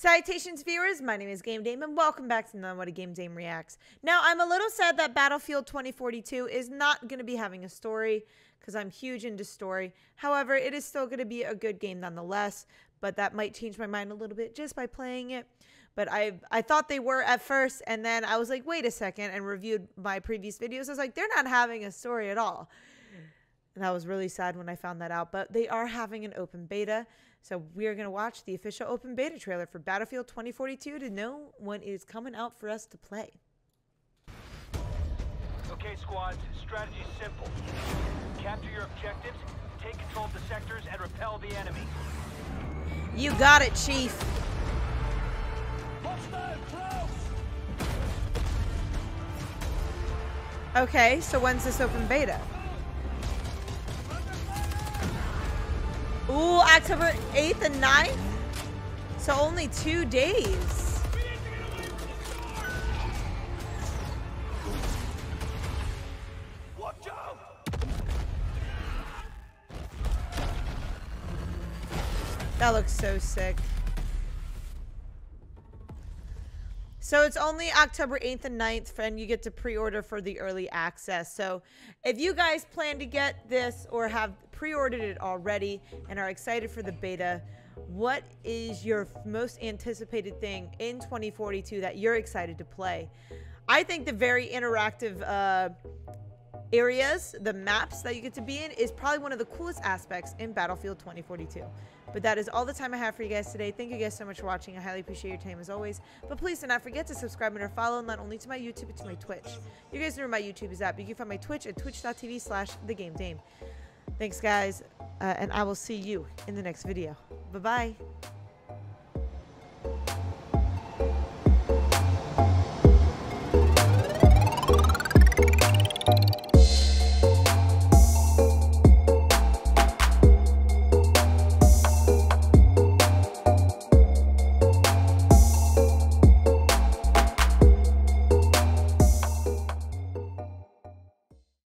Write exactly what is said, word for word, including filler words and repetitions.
Salutations, viewers. My name is Game Dame, and welcome back to another What a Game Dame Reacts. Now, I'm a little sad that Battlefield twenty forty-two is not going to be having a story, because I'm huge into story. However, it is still going to be a good game nonetheless, but that might change my mind a little bit just by playing it. But I I thought they were at first, and then I was like, wait a second, and reviewed my previous videos. I was like, they're not having a story at all. And I was really sad when I found that out, but they are having an open beta. So we are going to watch the official open beta trailer for Battlefield twenty forty-two to know when it is coming out for us to play. Okay, squads, strategy's simple. Capture your objectives, take control of the sectors, and repel the enemy. You got it, Chief. Okay, so when's this open beta? Ooh, October eighth and ninth? So only two days. Watch out. That looks so sick. So it's only October eighth and ninth, and you get to pre-order for the early access. So if you guys plan to get this or have pre-ordered it already and are excited for the beta, what is your most anticipated thing in twenty forty-two that you're excited to play? I think the very interactive uh, areas, the maps that you get to be in, is probably one of the coolest aspects in Battlefield twenty forty-two. But that is all the time I have for you guys today. Thank you guys so much for watching. I highly appreciate your time as always. But please do not forget to subscribe and or follow, not only to my YouTube, but to my Twitch. You guys know where my YouTube is at, but you can find my Twitch at twitch.tv slash thegamedame. Thanks, guys, uh, and I will see you in the next video. Bye-bye.